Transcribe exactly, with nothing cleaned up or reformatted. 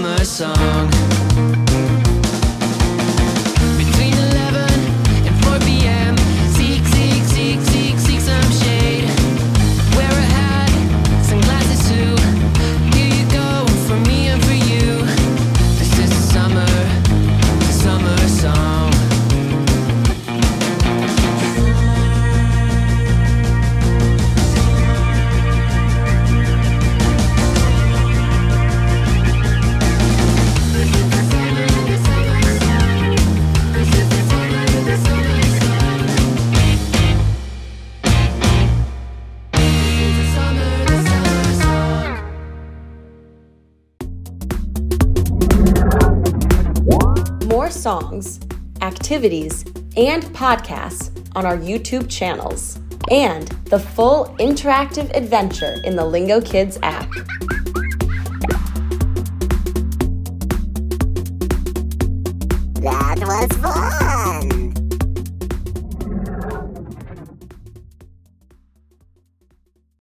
summer song. More songs, activities, and podcasts on our YouTube channels, and the full interactive adventure in the Lingokids app. That was fun!